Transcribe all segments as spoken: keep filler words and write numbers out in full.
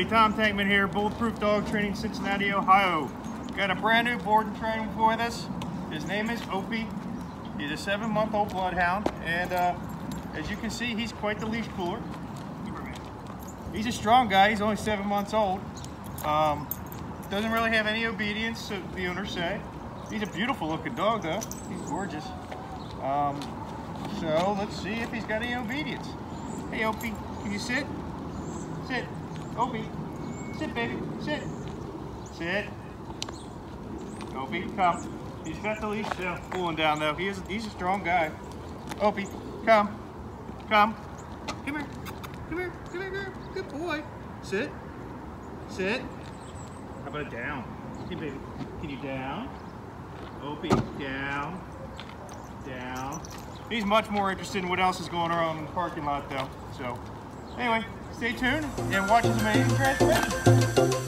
everybody, Tom Tankman here, Bulletproof Dog Training, Cincinnati, Ohio. Got a brand new board and train with us. His name is Opie. He's a seven month old bloodhound, and uh, as you can see, he's quite the leash puller. He's a strong guy, he's only seven months old. Um, doesn't really have any obedience, so the owners say. He's a beautiful looking dog though, he's gorgeous. Um, so let's see if he's got any obedience. Hey Opie, can you sit? Sit. Opie, sit baby, sit. Sit. Opie, come. He's got the leash still pulling down though. He is, he's a strong guy. Opie, come. Come. Come here. Come here. Come here, girl. Good boy. Sit. Sit. How about down? Hey baby, can you down? Opie, down. Down. He's much more interested in what else is going on in the parking lot though. So, anyway, stay tuned and watch his amazing transmission.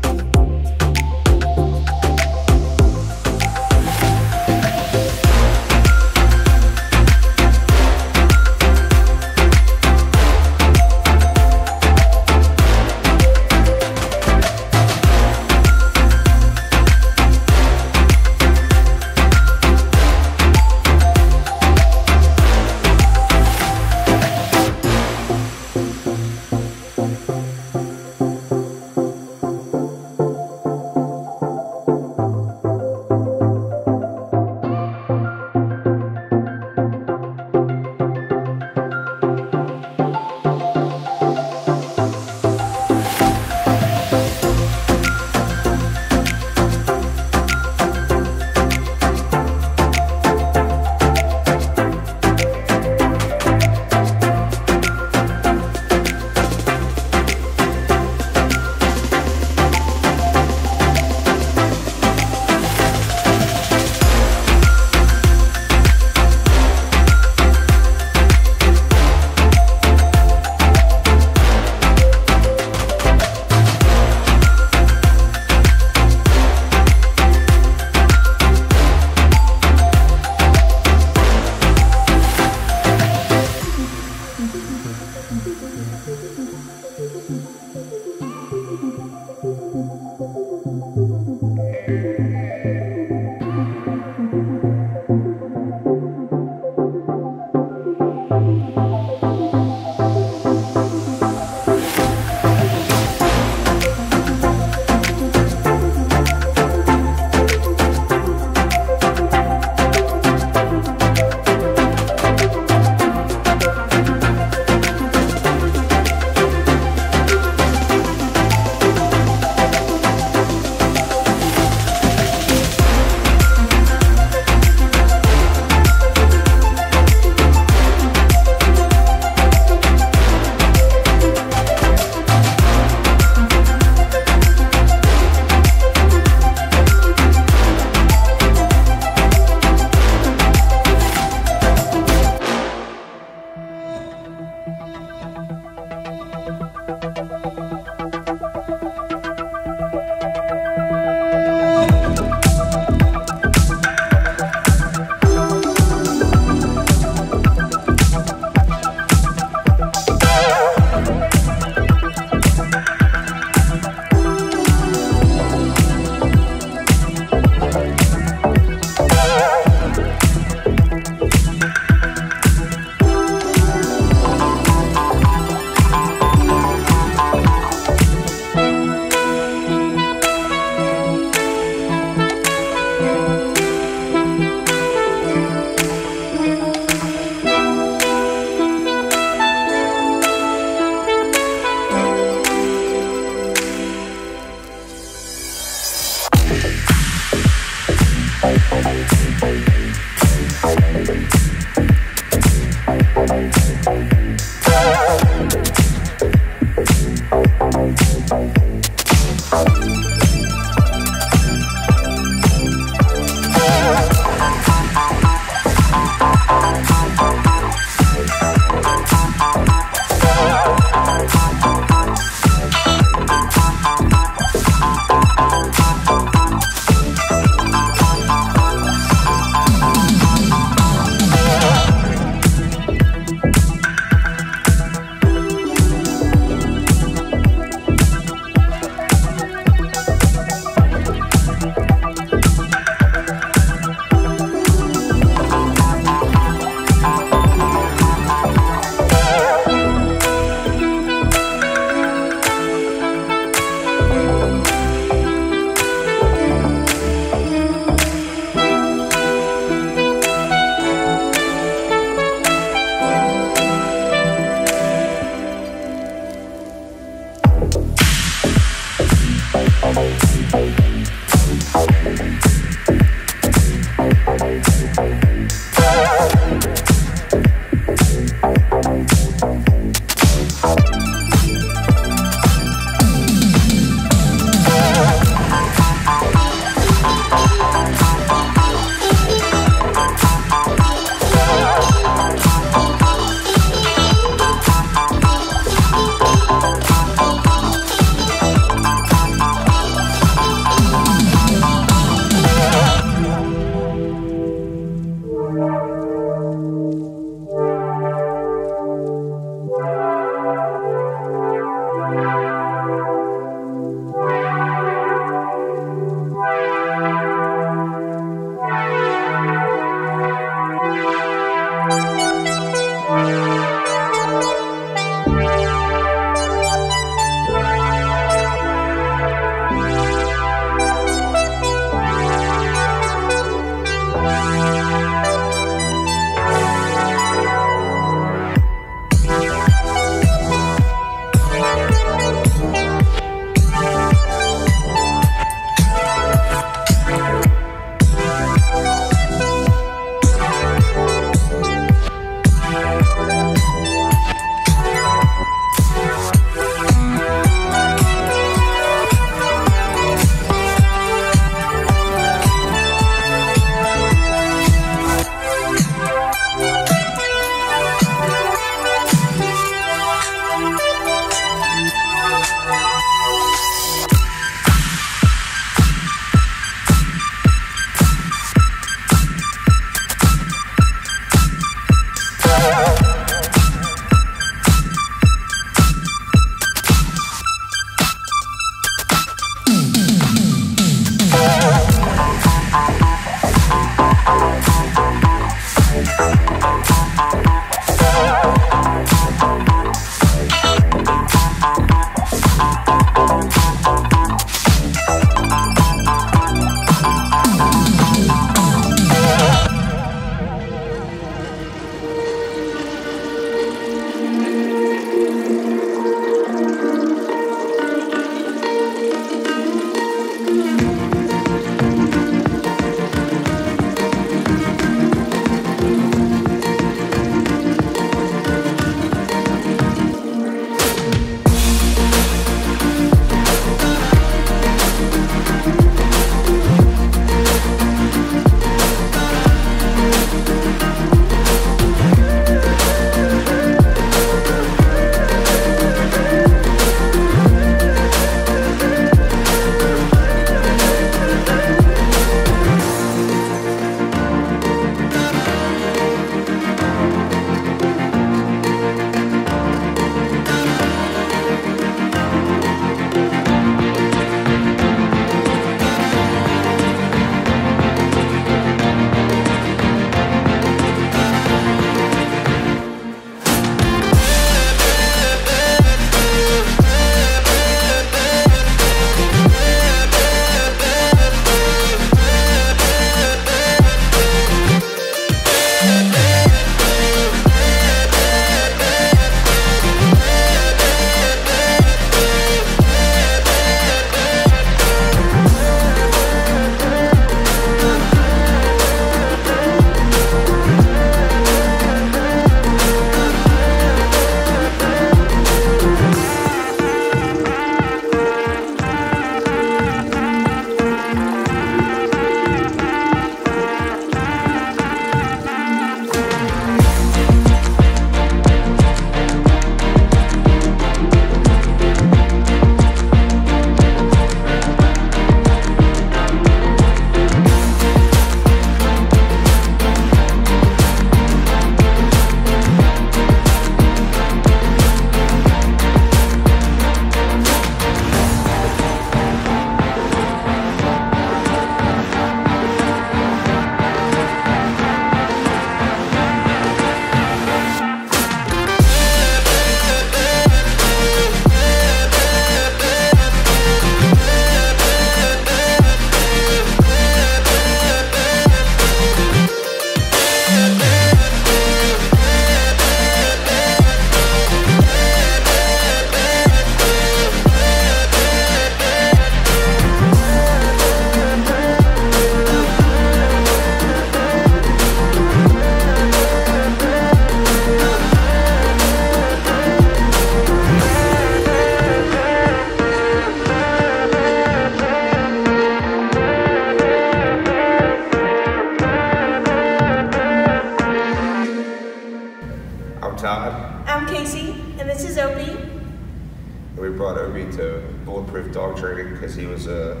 brought Opie to Bulletproof Dog Training because he was a uh,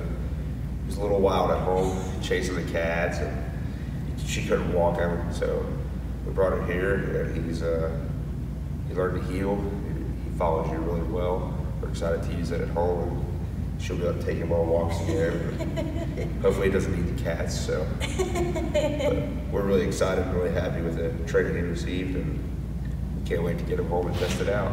he was a little wild at home, chasing the cats, and she couldn't walk him. So we brought him here, and he's uh, he learned to heel. He, he follows you really well. We're excited to use it at home. She'll be able to take him on walks again. Hopefully he doesn't eat the cats, so. But we're really excited and really happy with the training he received, and we can't wait to get him home and test it out.